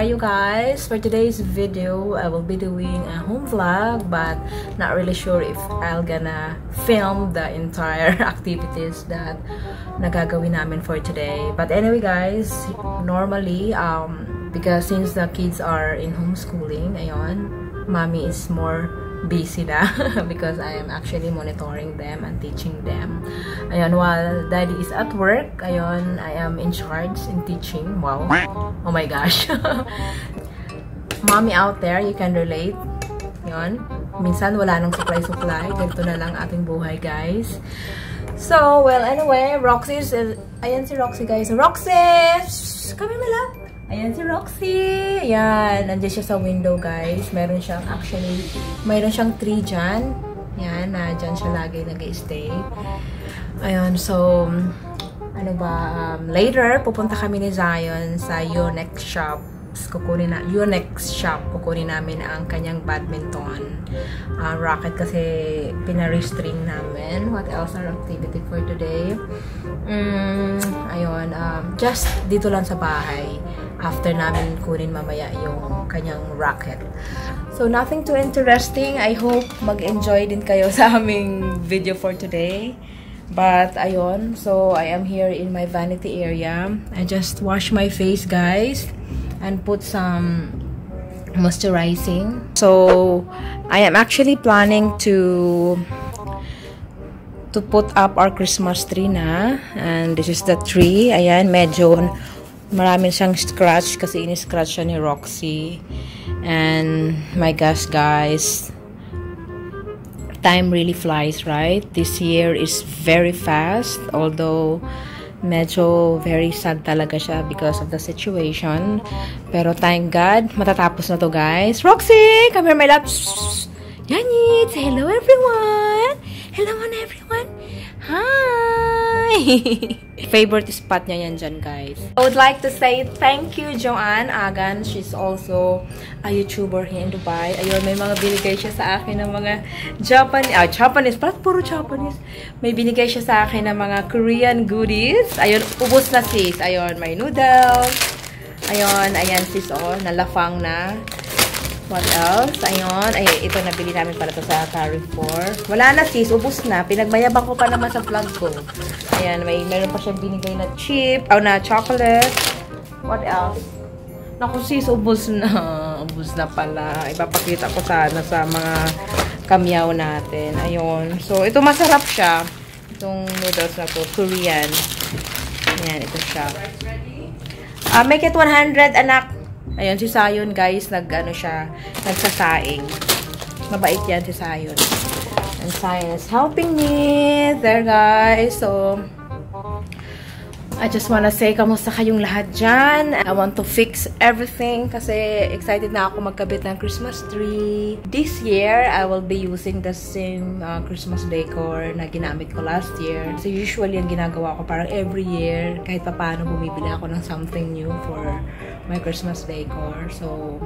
are you guys? For today's video, I will be doing a home vlog, but not really sure if I'll gonna film the entire activities that nagagawin namin for today. But anyway guys, normally because since the kids are in homeschooling, ayon, mommy is more busy na because I am actually monitoring them and teaching them. Ayon, while daddy is at work, ayon, I am in charge in teaching. Wow. Oh my gosh. Mommy out there, you can relate. Yun. Minsan wala nang supply. Ganito na lang ating buhay, guys. So, well, anyway, Roxy is... Ayan si Roxy, guys. Roxy! Shh, come here, my love. Ayan si Roxy. Ayan. Nandiyan siya sa window, guys. Meron siyang, actually, meron siyang tree dyan. Ayan. Dyan siya lagi nag-stay. Ayan. So... Ano ba, later pupunta kami ni Zion sa Yonex shop. Kukunin namin ang kanyang badminton racket kasi pinarestring namin. What else are activity for today? Ayun, just dito lang sa bahay. After namin kunin mamaya yung kanyang racket. So nothing too interesting. I hope mag-enjoy din kayo sa aming video for today. But, ayun. So, I am here in my vanity area. I just wash my face, guys. And put some moisturizing. So, I am actually planning to put up our Christmas tree na. And this is the tree. Ayan, medyo marami siyang scratch kasi in-scratch siya ni Roxy. And, my gosh, guys. Time really flies, right? This year is very fast, although medyo very sad talaga siya because of the situation. Pero thank God, matatapos na to, guys. Roxy, come here, my love. Yanit, say hello everyone. Hello on everyone. Hi. Favorite spot niya yan dyan, guys. I would like to say thank you, Joanne Agan. She's also a YouTuber here in Dubai. Ayun, may mga binigay siya sa akin ng mga Japanese. Parang puro Japanese. May binigay siya sa akin ng mga Korean goodies. Ayun, ubos na sis. Ayun, may noodles. Ayun, ayan sis, oh, nalafang na. What else? Ayun, ay ito na bili namin para to sa Carrefour. Wala na sis, ubos na. Pinagmayabang ko pa naman sa vlog ko. Ayan, meron pa siyang binigay na chip, na chocolate. What else? Naku sis, ubos na. Ubus na pala. Ipapakita ko sana sa mga kamyaw natin. Ayun. So, ito masarap siya. Itong noodles na to. Korean. Ayan, ito siya. Make it 100, anak. Ayun, si Sayon, guys. Nag-ano siya. Nagsasaing. Mabait yan si Sayon. And Sayon is helping me. There, guys. So, I just wanna say, kamusta kayong lahat dyan? I want to fix everything kasi excited na ako magkabit ng Christmas tree. This year, I will be using the same Christmas decor na ginamit ko last year. So usually, ang ginagawa ko parang every year, kahit paano bumibili ako ng something new for my Christmas decor. So,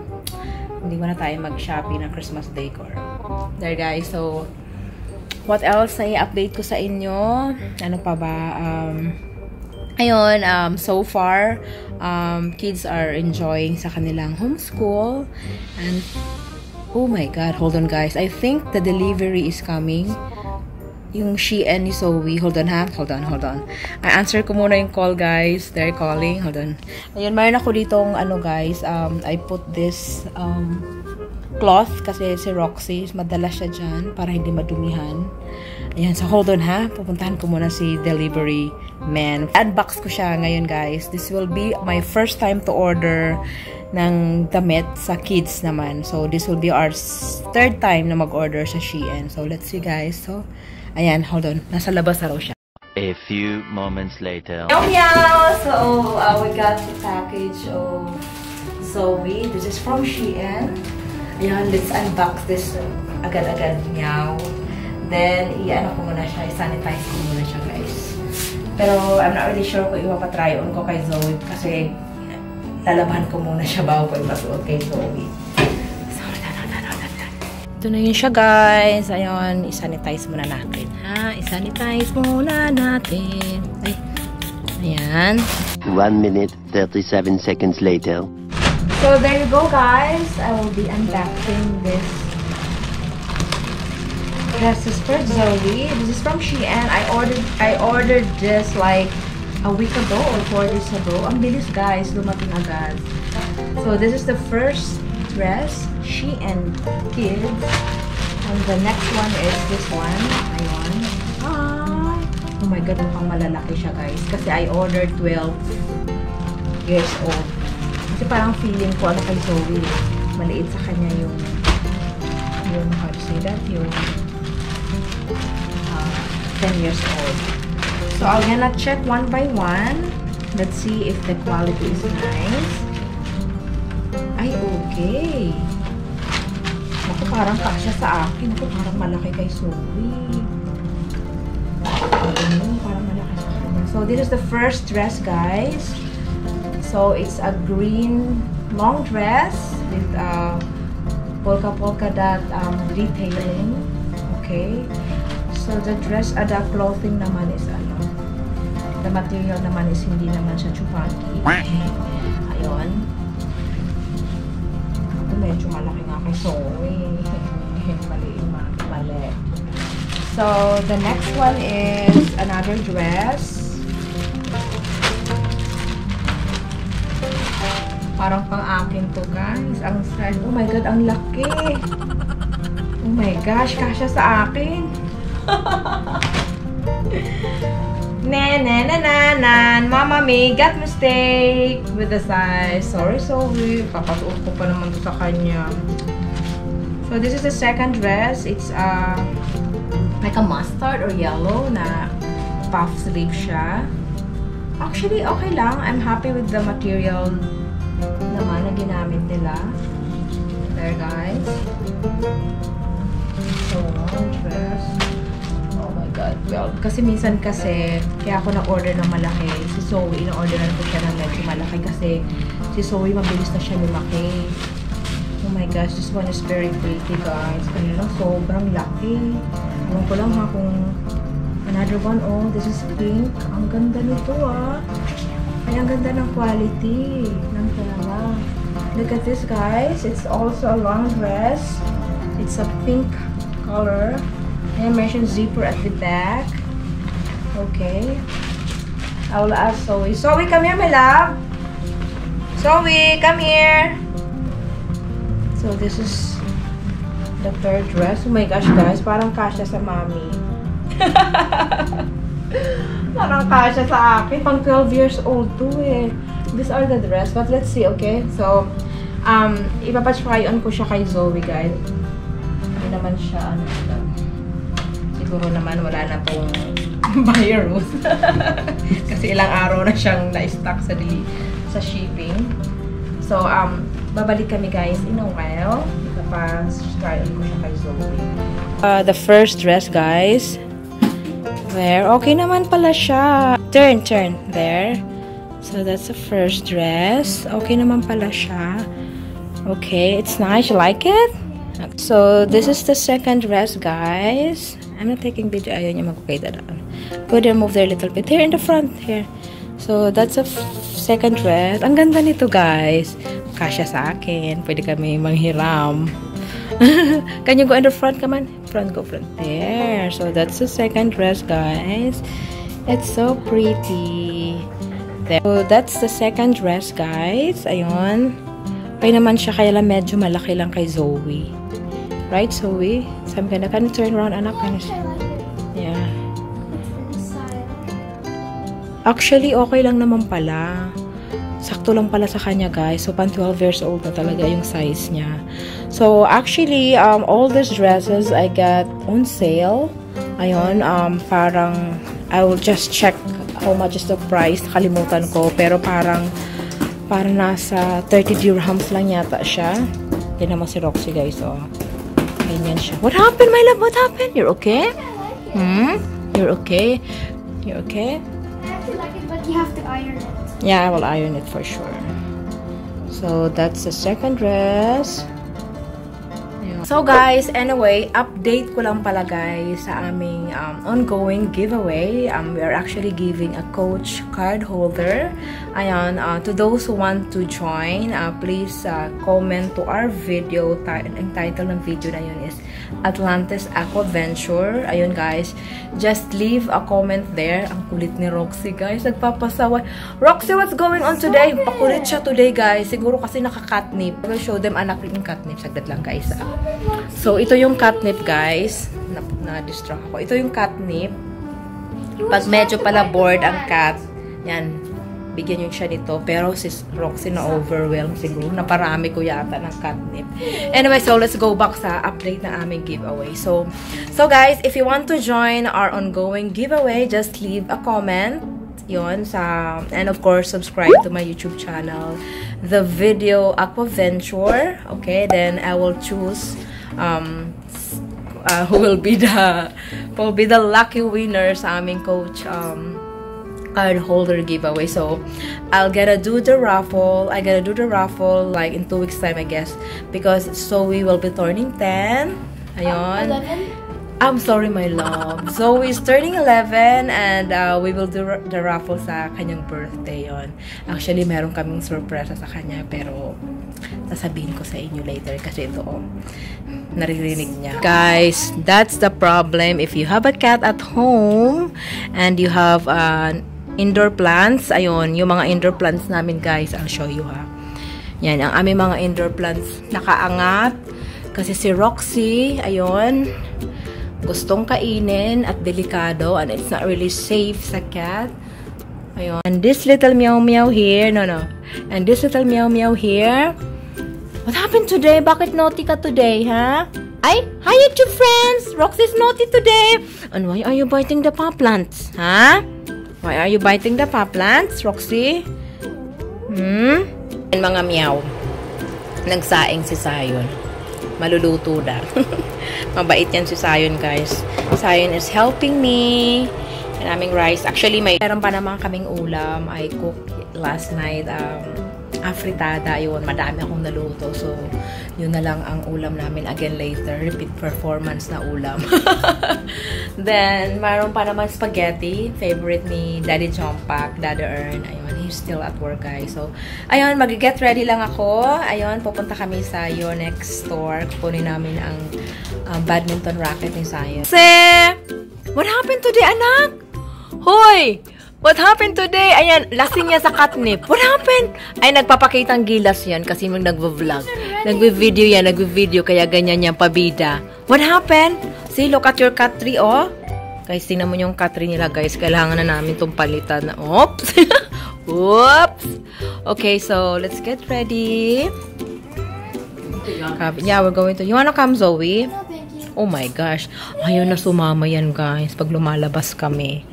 hindi mo na tayo mag-shopping ng Christmas decor. There guys, so, what else na i-update ko sa inyo? Ano pa ba? Ayun, so far, kids are enjoying sa kanilang homeschool. And, oh my God, hold on guys. I think the delivery is coming. Yung Shein ni Zoe. Hold on ha, hold on. I answer ko muna yung call guys. They're calling, hold on. Ayun, mayroon ako ditong, ano guys, I put this cloth kasi si Roxy, madalas siya dyan para hindi madumihan. Ayan, so hold on ha. Pupuntahan ko muna si delivery man. Unbox ko siya ngayon guys. This will be my first time to order ng damit sa kids naman. So this will be our third time na mag-order sa Shein. So let's see guys. So, ayan, hold on. Nasa labas na raw siya. A few moments later. Meow meow! So we got the package of Zoe. This is from Shein. Ayan, let's unbox this agad-agad. Meow. Then, i-ano ko muna siya, i-sanitize ko muna siya, guys. Pero, I'm not really sure kung ipapatry on ko kay Zoe kasi lalaban ko muna siya bago ko ipasuot kay Zoe. So, ito na yun siya, guys. Ayun, i-sanitize muna natin, ha? I-sanitize muna natin. Ay, ayan. 1 minute, 37 seconds later. So there you go, guys. I will be unboxing this dresses for Zoe. This is from Shein. I ordered this like a week ago or 4 days ago. Ang bilis, guys. Lumating agad. So this is the first dress, Shein Kids. And the next one is this one. Ayan. Hi! Oh my God, mukhang malalaki siya, guys. Kasi I ordered 12 years old. Kasi parang feeling ko ano kay Zoe. Maliit sa kanya yung how to say that? Yung 10 years old. So I'm gonna check one by one. Let's see if the quality is nice. Ay, okay. Ako parang kasya sa akin. Ako parang malaki kay Zoe. Parang malaki sa akin. So this is the first dress, guys. So it's a green long dress with polka dot detailing. Okay. So the dress, the clothing naman is ano. The material naman is hindi naman siya chupanki. Ayun. Medyo malaki nga kay Zoe. Mali. So, the next one is another dress. Parang pang-akin to, guys. Ang sad. Oh my God, ang laki. Oh my gosh, kasya sa akin. Nanananan, Mama May got mistake with the size. Sorry, Zoe. Papasuot ko pa naman to sa kanya. So this is the second dress. It's like a mustard or yellow na puff sleeve siya. Actually, okay lang. I'm happy with the material naman na ginamit nila. There, guys. So long dress. Well, kasi minsan kasi kaya ako nag-order ng malaki. Si Zoe, in-orderan ko siya ng medyo malaki kasi si Zoe mabilis na siya lumaki. Oh my gosh, this one is very pretty, guys. Ano lang, sobrang laki. Alam ko lang ha kung another one. Oh, this is pink. Ang ganda nito ah. Ay, ang ganda ng quality. Ng talaga. Look at this, guys. It's also a long dress. It's a pink color. I mentioned zipper at the back. Okay. I will ask Zoe. Zoe, come here, my love. Zoe, come here. So this is the third dress. Oh my gosh, guys, parang kasya sa mommy. Parang kasya sa akin. Pang 12 years old to eh. These are the dress, but let's see, okay? So, ipapatry on ko siya kay Zoe, guys. Hindi naman siya, ano siya. Siguro naman wala na pong virus. Kasi ilang araw na siyang na-stuck sa shipping. So, babalik kami, guys, in a while. Ipapa-style ko siya kay Zoe. The first dress, guys. There. Okay naman pala siya. Turn. There. So, that's the first dress. Okay naman pala siya. Okay. It's nice. You like it? So, this is the second dress, guys. I'm not taking video. Ayun yung magkukita daan. Could you move there a little bit? Here in the front. Here. So, that's a second dress. Ang ganda nito, guys. Kasya sa akin. Pwede kami manghiram. Can you go in the front? Come on. Front, go front. There. So, that's the second dress, guys. It's so pretty. There. So, that's the second dress, guys. Ayun. Okay naman siya. Kaya lang medyo malaki lang kay Zoe. Right, Zoe? So I'm gonna kind of turn around, anak. Yeah. Actually, okay lang naman pala. Sakto lang pala sa kanya, guys. So, pan 12 years old na talaga yung size niya. So, actually, all these dresses I got on sale. Ayun, parang, I will just check how much is the price. Nakalimutan ko. Pero parang nasa 30 dirhams lang yata siya. Yan naman si Roxy, guys. So, what happened, my love? What happened? You're okay? Yeah, I like it. You're okay? You're okay? I actually like it, but you have to iron it. Yeah, I will iron it for sure. So, that's the second dress. Ayan. So guys, anyway, update ko lang pala guys sa aming ongoing giveaway. We are actually giving a coach card holder. Ayan, to those who want to join, please comment to our video. Ang title ng video na yun is Atlantis Aquaventure. Ayun guys, just leave a comment there. Ang kulit ni Roxy guys, nagpapasawa. Roxy, what's going on today? Pakulit siya today guys, siguro kasi nakakatnip. I will show them anak yung katnip. Saglit lang guys. So, ito yung catnip, guys. Na-distract ako. Ito yung catnip. Pag medyo pala bored ang cat, yan, bigyan yung siya nito. Pero si Roxy na-overwhelmed siguro. Naparami ko yata ng catnip. Anyway, so let's go back sa update na aming giveaway. So guys, if you want to join our ongoing giveaway, just leave a comment. Yon sa, and of course subscribe to my YouTube channel, the video Aquaventure. Okay, then I will choose who will be the lucky winner sa aming coach card holder giveaway. So I gotta do the raffle like in 2 weeks time, I guess, because Zoe will be turning 10. Ayon, 11? I'm sorry, my love. Zoe is turning 11 and we will do the raffle sa kanyang birthday yon. Actually, meron kaming surpresa sa kanya pero sasabihin ko sa inyo later kasi ito naririnig niya. Guys, that's the problem if you have a cat at home and you have indoor plants. Ayun, yung mga indoor plants namin guys, I'll show you ha. Yan, ang aming mga indoor plants nakaangat kasi si Roxy, ayun, gustong kainin at delikado and it's not really safe sa cat. Ayun. And this little meow meow here, and this little meow meow here. What happened today? Bakit naughty ka today, huh? Ay, hi YouTube friends! Roxy's naughty today! And why are you biting the pot plants, huh? Why are you biting the pot plants, Roxy? Hmm? And mga meow. Nagsaing si Sayon. Maluluto na. Mabait yan si Sayon, guys. Sayon is helping me. Yan aming rice. Actually, meron pa naman kaming ulam. I cooked last night afritada. Yun, madami akong naluto. So, yun na lang ang ulam namin. Again, later, repeat performance na ulam. Then, meron pa naman spaghetti. Favorite ni Daddy Jompak, Daddy Earn. Ayun, he's still at work, guys. So, ayun, mag-get ready lang ako. Ayun, pupunta kami sa Yonex store. Kunin namin ang badminton racket ni Sayon. Say, what happened today, anak? Hoy! What happened today? Ayan, lasing niya sa catnip. What happened? Ay, nagpapakitang gilas yan kasi nung nagvo-vlog. Nagvi-video yan, nagvi-video, kaya ganyan yan, pabida. What happened? See, look at your cat tree, oh. Guys, tingnan mo yung cat tree nila, guys. Kailangan na namin itong palitan. Oops! Oops! Okay, so, let's get ready. Yeah, we're going to... You wanna come, Zoe? No, thank you. Oh my gosh. Ayaw na sumama yan, guys, pag lumalabas kami.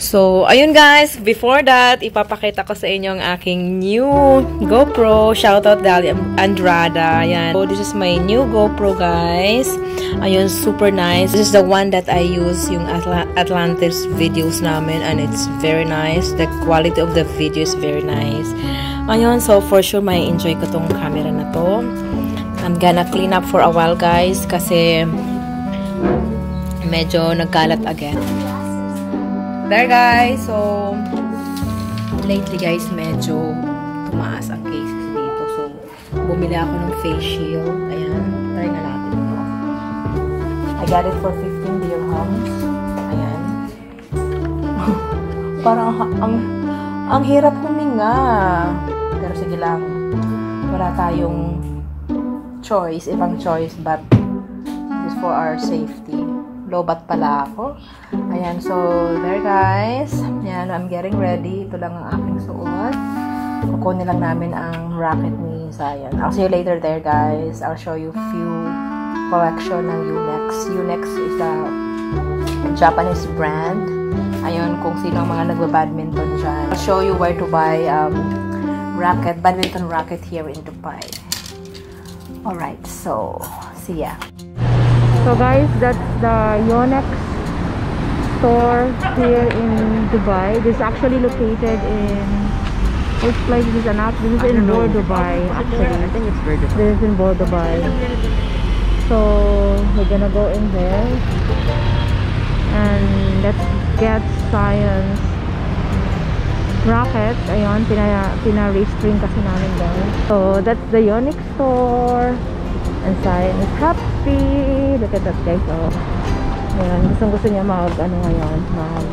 So, ayun guys, before that, ipapakita ko sa inyo ang aking new GoPro. Shoutout Dali Andrada. Ayan. So, this is my new GoPro, guys. Ayun, super nice. This is the one that I use yung Atlantis videos namin and it's very nice. The quality of the video is very nice. Ayun, so for sure, may enjoy ko tong camera na to. I'm gonna clean up for a while, guys, kasi medyo nagkalat again. There guys, so lately guys, medyo tumaas ang cases dito. So, bumili ako ng face shield. Ayan, try na natin ito. I got it for 15 dirhams. Ayan. Parang ang hirap huminga. Pero sige lang, wala tayong choice, ibang choice, but this is for our safety. Lobat pala ako. Ayan, so there guys. Ayan, I'm getting ready. Ito lang ang aking suot. Kukunin lang namin ang racket ni Sayon. I'll see you later there guys. I'll show you few collection ng Yonex. Yonex is a Japanese brand. Ayan, kung sino ang mga nagba-badminton dyan. I'll show you where to buy badminton racket here in Dubai. Alright, so see ya. So guys, that's the Yonex store here in Dubai. This is actually located in which place is this? This is in Bor Dubai actually. I think it's very different. This is in Bor Dubai. So we're gonna go in there and let's get science rocket. Ayun, pina-restring kasi namin doon. So that's the Yonex store. And Science is happy. Look at that guys. So ayun, gusto niya mag ano ngayon, mag.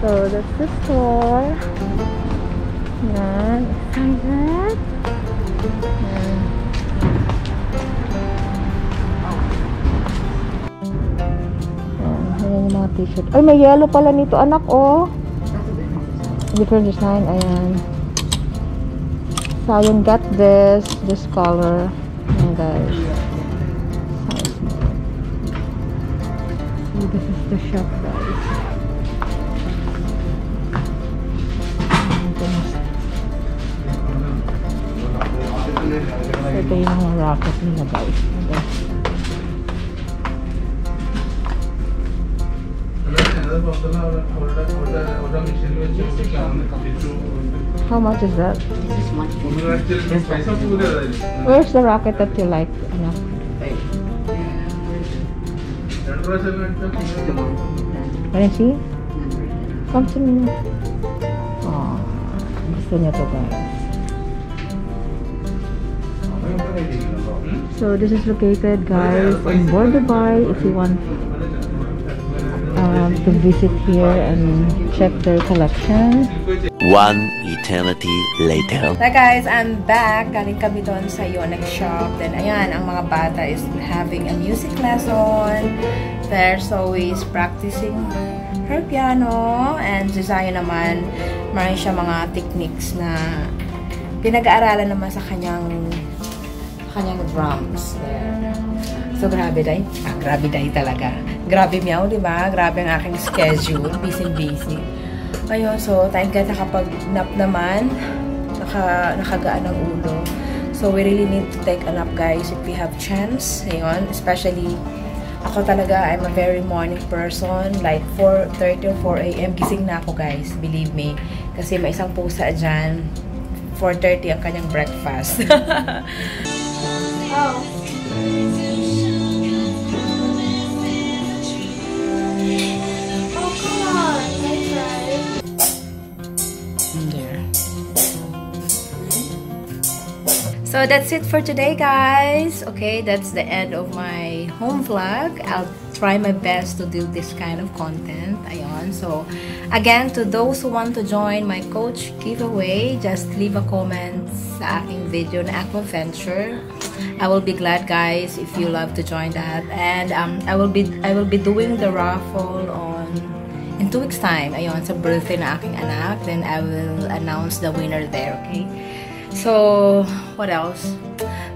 So that's the store. Ayan, excited. Ayan. Ayan yung mga t-shirt. Ay, may yellow pala nito anak oh. Different design, ayan. So, ayun, got this color. Ayan, guys. Size more. Oh, this is the shop, guys. Ito yung mga rocket nila, guys. How much is that? Where's the rocket that you like? Can I see? Come to me. Oh, gusto niya to guys. So this is located guys in Dubai. If you want to visit here and check their collection. One eternity later. Hi guys, I'm back. Galing kami doon sa Yonex shop. Then ayan, ang mga bata is having a music lesson. There's always practicing her piano. And Josiah naman, maraming siya mga techniques na pinag-aaralan naman sa kanyang drums. So, grabe day talaga. Grabe miyaw, di ba? Grabe ang aking schedule. Busy. Ayun, so, thank God nakapag-nap naman. Nakagaan ang ulo. So, we really need to take a nap, guys, if we have chance. Ayun, especially, ako talaga, I'm a very morning person. Like, 4:30 or 4 a.m. Gising na ako, guys. Believe me. Kasi may isang pusa dyan. 4:30 ang kanyang breakfast. Oh. So that's it for today guys. Okay, that's the end of my home vlog. I'll try my best to do this kind of content. Ayan. So again, to those who want to join my coach giveaway, just leave a comment sa aking video na Aquaventure. I will be glad guys if you love to join that. And I will be doing the raffle in 2 weeks time. Ayan, sa birthday na aking anak. Then I will announce the winner there, okay? So, what else?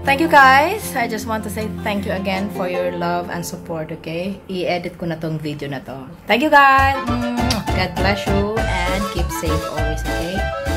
Thank you guys. I just want to say thank you again for your love and support, okay? I-edit ko na tong video na to. Thank you guys. God bless you and keep safe always, okay?